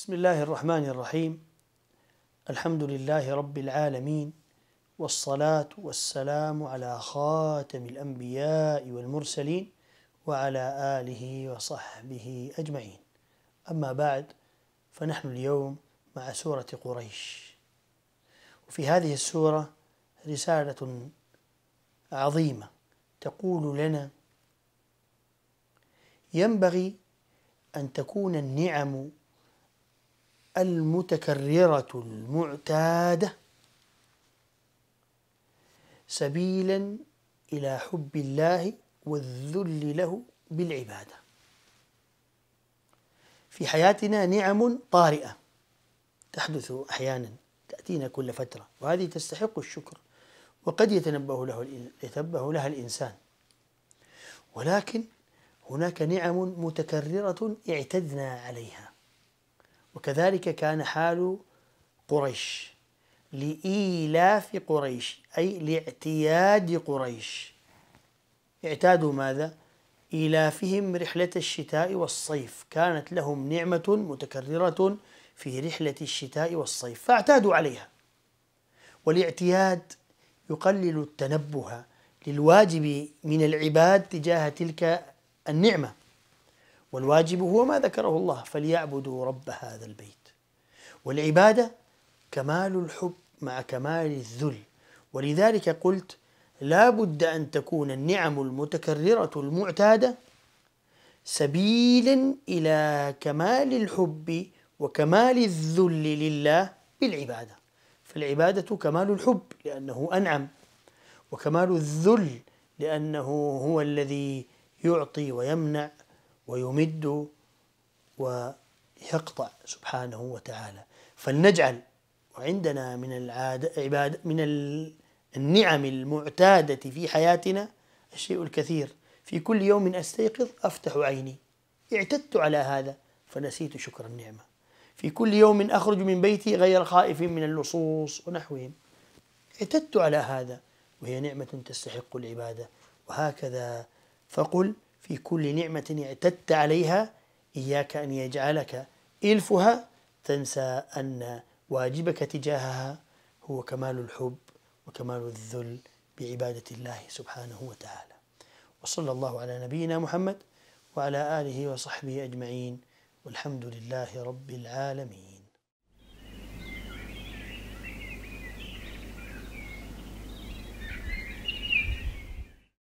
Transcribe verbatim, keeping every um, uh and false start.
بسم الله الرحمن الرحيم. الحمد لله رب العالمين، والصلاة والسلام على خاتم الأنبياء والمرسلين وعلى آله وصحبه أجمعين. أما بعد، فنحن اليوم مع سورة قريش، وفي هذه السورة رسالة عظيمة تقول لنا: ينبغي أن تكون النعم المتكررة المعتادة سبيلا إلى حب الله والذل له بالعبادة. في حياتنا نعم طارئة تحدث أحيانا، تأتينا كل فترة، وهذه تستحق الشكر وقد يتنبه له يتنبه لها الإنسان، ولكن هناك نعم متكررة اعتدنا عليها، وكذلك كان حال قريش. لإيلاف قريش أي لاعتياد قريش. اعتادوا ماذا؟ إيلافهم رحلة الشتاء والصيف، كانت لهم نعمة متكررة في رحلة الشتاء والصيف فاعتادوا عليها. والاعتياد يقلل التنبه للواجب من العباد تجاه تلك النعمة، والواجب هو ما ذكره الله: فليعبدوا رب هذا البيت. والعبادة كمال الحب مع كمال الذل، ولذلك قلت لا بد أن تكون النعم المتكررة المعتادة سبيلا إلى كمال الحب وكمال الذل لله بالعبادة. فالعبادة كمال الحب لأنه أنعم، وكمال الذل لأنه هو الذي يعطي ويمنع ويمد ويقطع سبحانه وتعالى. فلنجعل وعندنا من العبادة من النعم المعتادة في حياتنا الشيء الكثير. في كل يوم أستيقظ أفتح عيني، اعتدت على هذا فنسيت شكر النعمة. في كل يوم أخرج من بيتي غير خائف من اللصوص ونحوهم، اعتدت على هذا، وهي نعمة تستحق العبادة. وهكذا فقل: في كل نعمة اعتدت عليها إياك أن يجعلك إلفها تنسى أن واجبك تجاهها هو كمال الحب وكمال الذل بعبادة الله سبحانه وتعالى. وصلى الله على نبينا محمد وعلى آله وصحبه أجمعين، والحمد لله رب العالمين.